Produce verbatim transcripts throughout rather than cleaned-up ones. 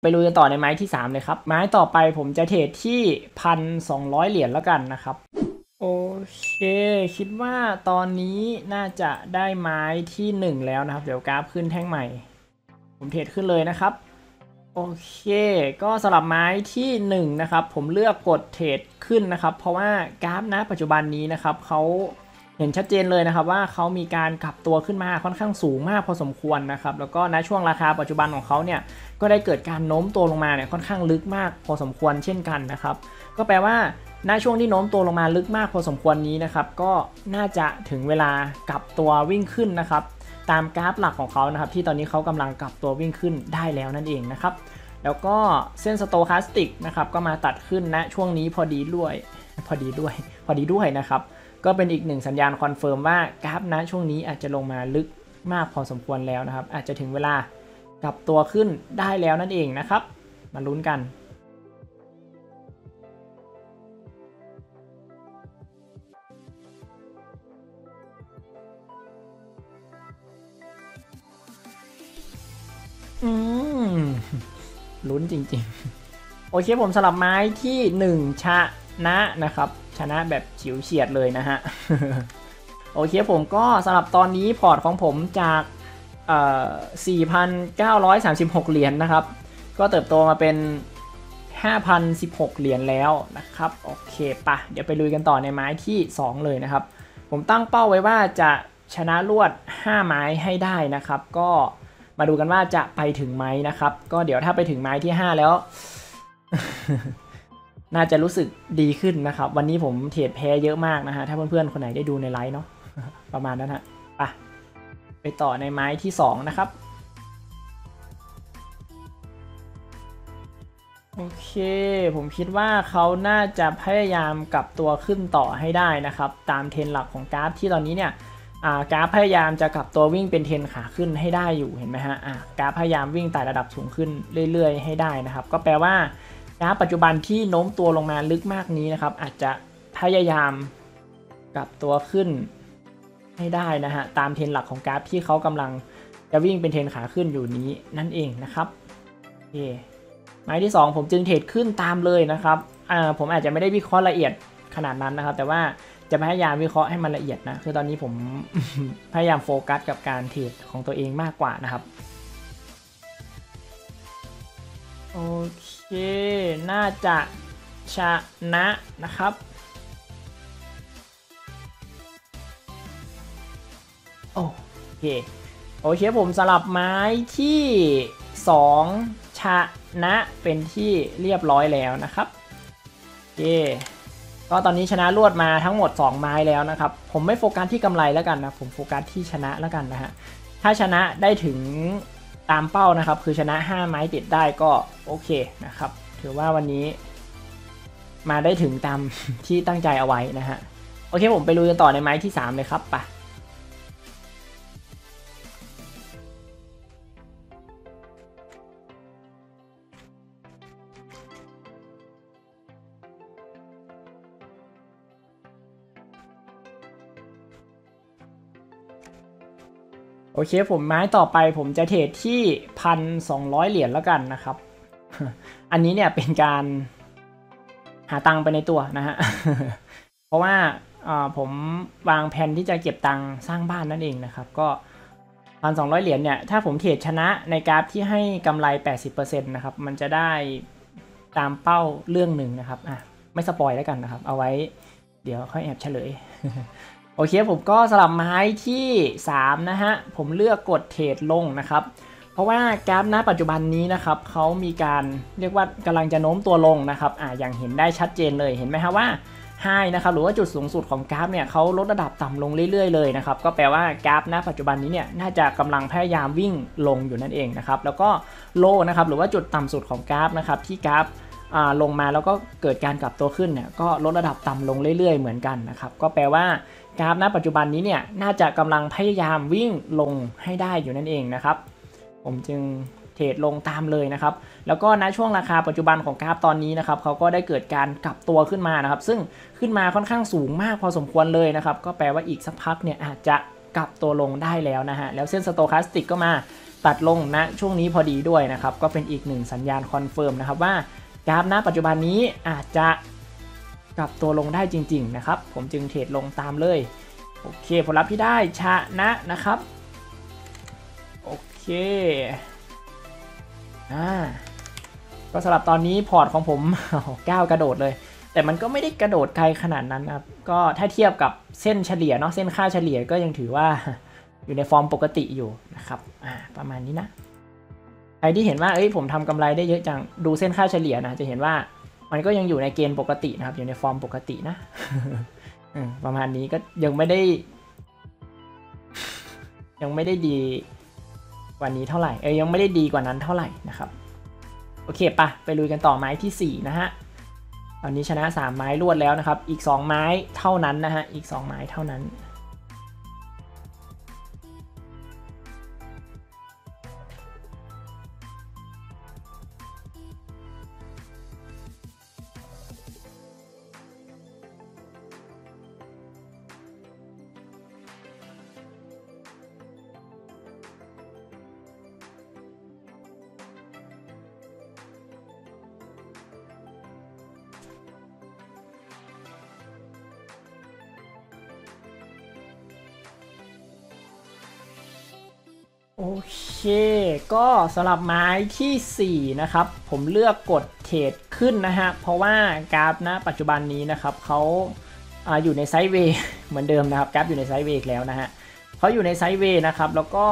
ไปลุยกันต่อในไม้ที่สามเลยครับไม้ต่อไปผมจะเทรดที่ หนึ่งพันสองร้อย เหรียญแล้วกันนะครับโอเคคิดว่าตอนนี้น่าจะได้ไม้ที่หนึ่งแล้วนะครับเดี๋ยวกราฟขึ้นแท่งใหม่ผมเทรดขึ้นเลยนะครับโอเคก็สำหรับไม้ที่หนึ่งนะครับผมเลือกกดเทรดขึ้นนะครับเพราะว่ากราฟณปัจจุบันนี้นะครับเขาเห็นชัดเจนเลยนะครับว่าเขามีการกลับตัวขึ้นมาค่อนข้างสูงมากพอสมควรนะครับแล้วก็ณช่วงราคาปัจจุบันของเขาเนี่ยก็ได้เกิดการโน้มตัวลงมาเนี่ยค่อนข้างลึกมากพอสมควรเช่นกันนะครับก็แปลว่าณช่วงที่โน้มตัวลงมาลึกมากพอสมควรนี้นะครับก็น่าจะถึงเวลากลับตัววิ่งขึ้นนะครับตามกราฟหลักของเขานะครับที่ตอนนี้เขากำลังกลับตัววิ่งขึ้นได้แล้วนั่นเองนะครับแล้วก็เส้นสโตคาสติกนะครับก็มาตัดขึ้นณช่วงนี้พอดีด้วยพอดีด้วยพอดีด้วยนะครับก็เป็นอีกหนึ่งสัญญาณคอนเฟิร์มว่ากราฟณช่วงนี้อาจจะลงมาลึกมากพอสมควรแล้วนะครับอาจจะถึงเวลากลับตัวขึ้นได้แล้วนั่นเองนะครับมาลุ้นกันอืมลุ้นจริงๆโอเคผมสลับไม้ที่หนึ่งชนะนะครับชนะแบบฉิวเฉียดเลยนะฮะโอเคผมก็สำหรับตอนนี้พอร์ตของผมจากเอ่อ สี่พันเก้าร้อยสามสิบหก เหรียญ นะครับก็เติบโตมาเป็น ห้าพันสิบหก เหรียญแล้วนะครับโอเคปะเดี๋ยวไปลุยกันต่อในไม้ที่สองเลยนะครับผมตั้งเป้าไว้ว่าจะชนะรวดห้าไม้ให้ได้นะครับก็มาดูกันว่าจะไปถึงไหมนะครับก็เดี๋ยวถ้าไปถึงไม้ที่ห้าแล้วน่าจะรู้สึกดีขึ้นนะครับวันนี้ผมเทรดแพ้เยอะมากนะฮะถ้าเพื่อนๆคนไหนได้ดูในไลฟ์เนาะประมาณนั้นฮะไปไปต่อในไม้ที่สองนะครับโอเคผมคิดว่าเขาน่าจะพยายามกลับตัวขึ้นต่อให้ได้นะครับตามเทรนหลักของกราฟที่ตอนนี้เนี่ยกราฟพยายามจะกลับตัววิ่งเป็นเทรนขาขึ้นให้ได้อยู่เห็นไหมฮะกราฟพยายามวิ่งไต่ระดับสูงขึ้นเรื่อยๆให้ได้นะครับก็แปลว่ากราฟปัจจุบันที่โน้มตัวลงมาลึกมากนี้นะครับอาจจะพยายามกลับตัวขึ้นให้ได้นะฮะตามเทรนหลักของกราฟที่เขากำลังจะวิ่งเป็นเทรนขาขึ้นอยู่นี้นั่นเองนะครับโอเคไม้ที่สองผมจึงเทรดขึ้นตามเลยนะครับผมอาจจะไม่ได้วิเคราะห์ละเอียดขนาดนั้นนะครับแต่ว่าจะพยายามวิเคราะห์ให้มันละเอียดนะคือตอนนี้ผม พยายามโฟกัสกับการเทรดของตัวเองมากกว่านะครับโอเคน่าจะชนะนะครับโอเคโอเคผมสลับไม้ที่สองชนะเป็นที่เรียบร้อยแล้วนะครับโอเคก็ตอนนี้ชนะรวดมาทั้งหมดสองไม้แล้วนะครับผมไม่โฟกัสที่กำไรแล้วกันนะผมโฟกัสที่ชนะแล้วกันนะฮะถ้าชนะได้ถึงตามเป้านะครับคือชนะห้าไม้ติดได้ก็โอเคนะครับถือว่าวันนี้มาได้ถึงตามที่ตั้งใจเอาไว้นะฮะโอเคผมไปลุยกันต่อในไม้ที่สามเลยครับไปโอเคผมไม้ต่อไปผมจะเทรดที่ หนึ่งพันสองร้อย เหรียญแล้วกันนะครับอันนี้เนี่ยเป็นการหาตังค์ไปในตัวนะฮะ เพราะว่าผมวางแผนที่จะเก็บตังค์สร้างบ้านนั่นเองนะครับก็ หนึ่งพันสองร้อย เหรียญเนี่ยถ้าผมเทรดชนะในกราฟที่ให้กำไร แปดสิบเปอร์เซ็นต์ นะครับมันจะได้ตามเป้าเรื่องหนึ่งนะครับอ่ะไม่สปอยแล้วกันนะครับเอาไว้เดี๋ยวค่อยแอบเฉลย โอเคผมก็สลับไม้ที่สามนะฮะผมเลือกกดเทรดลงนะครับเพราะว่ากราฟณปัจจุบันนี้นะครับเขามีการเรียกว่ากำลังจะโน้มตัวลงนะครับอ่าอย่างเห็นได้ชัดเจนเลยเห็นไหมฮะว่าไฮนะครับหรือว่าจุดสูงสุดของกราฟเนี่ยเขาลดระดับต่ำลงเรื่อยๆเลยนะครับก็แปลว่ากราฟณปัจจุบันนี้เนี่ยน่าจะกำลังพยายามวิ่งลงอยู่นั่นเองนะครับแล้วก็โลนะครับหรือว่าจุดต่ำสุดของกราฟนะครับที่กราฟลงมาแล้วก็เกิดการกลับตัวขึ้นเนี่ยก็ลดระดับต่ำลงเรื่อยๆเหมือนกันนะครับก็แปลว่ากราฟณปัจจุบันนี้เนี่ยน่าจะกำลังพยายามวิ่งลงให้ได้อยู่นั่นเองนะครับผมจึงเทรดลงตามเลยนะครับแล้วก็ณช่วงราคาปัจจุบันของกราฟตอนนี้นะครับเขาก็ได้เกิดการกลับตัวขึ้นมานะครับซึ่งขึ้นมาค่อนข้างสูงมากพอสมควรเลยนะครับก็แปลว่าอีกสักพักเนี่ยอาจจะกลับตัวลงได้แล้วนะฮะแล้วเส้นสโตคาสติกก็มา ตัดลงณช่วงนี้พอดีด้วยนะครับก็เป็นอีกหนึ่งสัญญาณคอนเฟิร์มนะครับว่ากราฟณปัจจุบันนี้อาจจะกลับตัวลงได้จริงๆนะครับผมจึงเทรดลงตามเลยโอเคผลลัพธ์ที่ได้ชนะนะครับโอเคอ่าก็สำหรับตอนนี้พอร์ตของผมก้าวกระโดดเลยแต่มันก็ไม่ได้กระโดดไกลขนาดนั้นนะครับก็ถ้าเทียบกับเส้นเฉลี่ยเนาะเส้นค่าเฉลี่ยก็ยังถือว่าอยู่ในฟอร์มปกติอยู่นะครับอ่าประมาณนี้นะใครที่เห็นว่าเอ้ยผมทำกำไรได้เยอะจังดูเส้นค่าเฉลี่ยนะจะเห็นว่ามันก็ยังอยู่ในเกณฑ์ปกตินะครับอยู่ในฟอร์มปกตินะประมาณนี้ก็ยังไม่ได้ยังไม่ได้ดีกว่านี้เท่าไหร่เอ้ยยังไม่ได้ดีกว่านั้นเท่าไหร่นะครับโอเคปะไปลุยกันต่อไม้ที่สี่นะฮะตอนนี้ชนะสามไม้รวดแล้วนะครับอีกสองไม้เท่านั้นนะฮะอีกสองไม้เท่านั้นโอเคก็สำหรับไม้ที่สี่นะครับผมเลือกกดเทรดขึ้นนะฮะเพราะว่ากราฟณปัจจุบันนี้นะครับเขาอยู่ในไซด์เวย์เหมือนเดิมนะครับกราฟอยู่ในไซด์เวย์แล้วนะฮะเขาอยู่ในไซด์เวย์นะครับแล้วก็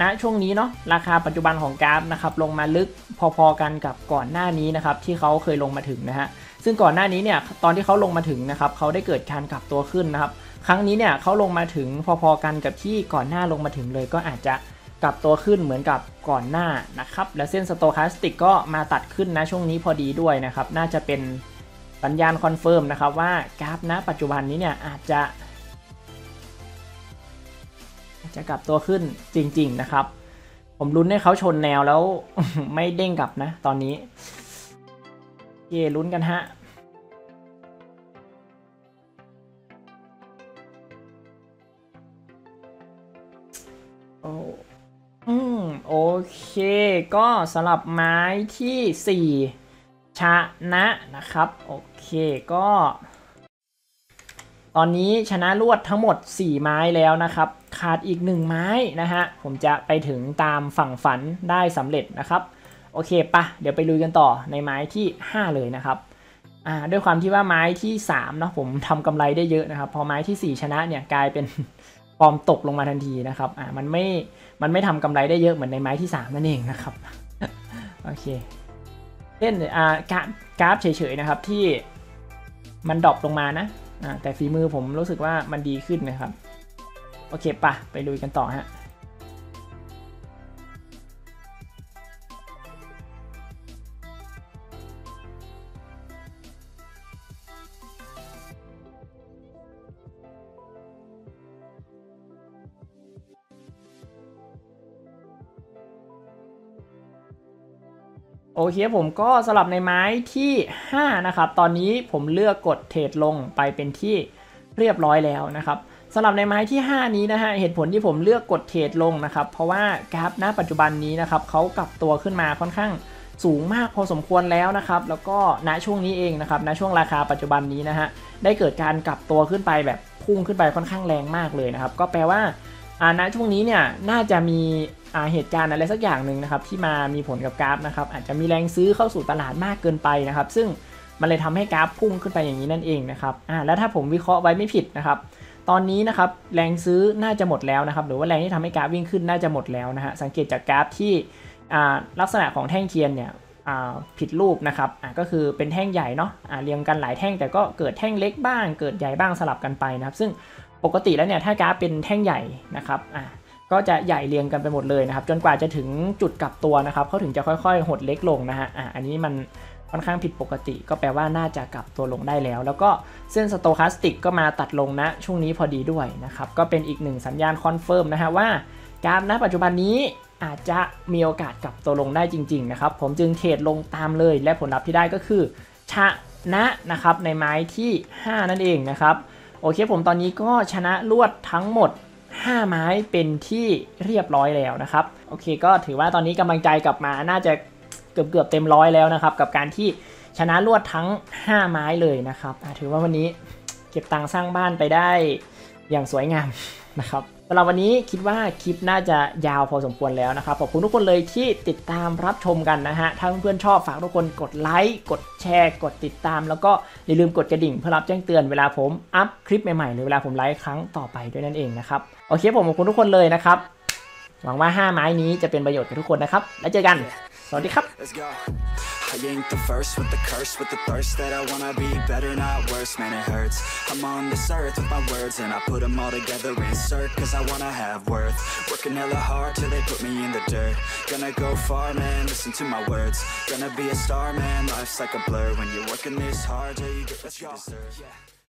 ณช่วงนี้เนาะราคาปัจจุบันของกราฟนะครับลงมาลึกพอๆกันกับก่อนหน้านี้นะครับที่เขาเคยลงมาถึงนะฮะซึ่งก่อนหน้านี้เนี่ยตอนที่เขาลงมาถึงนะครับเขาได้เกิดการกลับตัวขึ้นนะครับครั้งนี้เนี่ยเขาลงมาถึงพอๆกันกับที่ก่อนหน้าลงมาถึงเลยก็อาจจะกลับตัวขึ้นเหมือนกับก่อนหน้านะครับและเส้นสโตแคสติกก็มาตัดขึ้นนะช่วงนี้พอดีด้วยนะครับน่าจะเป็นสัญญาณคอนเฟิร์มนะครับว่ากราฟณปัจจุบันนี้เนี่ยอาจจะอาจจะกลับตัวขึ้นจริงๆนะครับผมลุ้นให้เขาชนแนวแล้ว ไม่เด้งกลับนะตอนนี้เย่ลุ้นกันฮะโอ้อืมโอเคก็สำหรับไม้ที่สี่ชนะนะครับโอเคก็ตอนนี้ชนะรวดทั้งหมดสี่ไม้แล้วนะครับขาดอีกหนึ่งไม้นะฮะผมจะไปถึงตามฝั่งฝันได้สำเร็จนะครับโอเคปะเดี๋ยวไปลุยกันต่อในไม้ที่ห้าเลยนะครับอ่าด้วยความที่ว่าไม้ที่สามเนาะผมทำกำไรได้เยอะนะครับพอไม้ที่สี่ชนะเนี่ยกลายเป็นฟอร์มตกลงมาทันทีนะครับอ่ามันไม่มันไม่ทำกำไรได้เยอะเหมือนในไม้ที่สามนั่นเองนะครับโอเคเช่นอ่ากราฟเฉยๆนะครับที่มันดรอปลงมานะอ่าแต่ฝีมือผมรู้สึกว่ามันดีขึ้นนะครับโอเคปะไปลุยกันต่อฮะโอเคผมก็สลับในไม้ที่ห้านะครับตอนนี้ผมเลือกกดเทรดลงไปเป็นที่เรียบร้อยแล้วนะครับสำหรับในไม้ที่ห้านี้นะฮะเหตุผลที่ผมเลือกกดเทรดลงนะครับเพราะว่ากราฟณปัจจุบันนี้นะครับเขากลับตัวขึ้นมาค่อนข้างสูงมากพอสมควรแล้วนะครับแล้วก็ณช่วงนี้เองนะครับณช่วงราคาปัจจุบันนี้นะฮะได้เกิดการกลับตัวขึ้นไปแบบพุ่งขึ้นไปค่อนข้างแรงมากเลยนะครับก็แปลว่าณช่วงนี้เนี่ยน่าจะมีเหตุการณ์อะไรสักอย่างหนึ่งนะครับที่มามีผลกับกราฟนะครับอาจจะมีแรงซื้อเข้าสู่ตลาดมากเกินไปนะครับซึ่งมันเลยทำให้กราฟพุ่งขึ้นไปอย่างนี้นั่นเองนะครับอ่าแล้วถ้าผมวิเคราะห์ไว้ไม่ผิดนะครับตอนนี้นะครับแรงซื้อน่าจะหมดแล้วนะครับหรือว่าแรงที่ทำให้กราฟวิ่งขึ้นน่าจะหมดแล้วนะฮะสังเกตจากกราฟที่อ่าลักษณะของแท่งเทียนเนี่ยอ่าผิดรูปนะครับอ่าก็คือเป็นแท่งใหญ่เนาะอ่าเรียงกันหลายแท่งแต่ก็เกิดแท่งเล็กบ้างเกิดใหญ่บ้างสลับกันไปนะครับซึ่งปกติแล้วเนี่ยถ้ากราฟเป็นแท่งใหญ่นะครับอ่าก็จะใหญ่เรียงกันไปหมดเลยนะครับจนกว่าจะถึงจุดกลับตัวนะครับเขาถึงจะค่อยๆหดเล็กลงนะฮะ อ, อันนี้มันค่อนข้างผิดปกติก็แปลว่าน่าจะกลับตัวลงได้แล้วแล้วก็เส้นสโตแคสติกก็มาตัดลงนะช่วงนี้พอดีด้วยนะครับก็เป็นอีกหนึ่งสัญญาณคอนเฟิร์มนะฮะว่ากราฟณปัจจุบันนี้อาจจะมีโอกาสกลับตัวลงได้จริงๆนะครับผมจึงเทรดลงตามเลยและผลลัพธ์ที่ได้ก็คือชนะนะครับในไม้ที่ห้านั่นเองนะครับโอเคผมตอนนี้ก็ชนะรวดทั้งหมด ห้าไม้เป็นที่เรียบร้อยแล้วนะครับโอเคก็ถือว่าตอนนี้กำลังใจกลับมาน่าจะเกือบเกือบเต็มร้อยแล้วนะครับกับการที่ชนะรวดทั้งห้าไม้เลยนะครับถือว่าวันนี้เก็บตังค์สร้างบ้านไปได้อย่างสวยงามนะครับสำหรับวันนี้คิดว่าคลิปน่าจะยาวพอสมควรแล้วนะครับขอบคุณทุกคนเลยที่ติดตามรับชมกันนะฮะถ้าเพื่อนๆชอบฝากทุกคนกดไลค์กดแชร์กดติดตามแล้วก็อย่าลืมกดกระดิ่งเพื่อรับแจ้งเตือนเวลาผมอัพคลิปใหม่ๆหรือเวลาผมไลฟ์ครั้งต่อไปด้วยนั่นเองนะครับโอเคผมขอบคุณทุกคนเลยนะครับหวังว่าห้าไม้นี้จะเป็นประโยชน์กับทุกคนนะครับแล้วเจอกันสวัสดีครับI ain't the first with the curse, with the thirst that I wanna be better, not worse, man it hurts I'm on this earth with my words and I put them all together, insert, cause I wanna have worth Working hella hard till they put me in the dirt Gonna go far, man, listen to my words Gonna be a star, man, life's like a blur When you're working this hard till you get what you deserve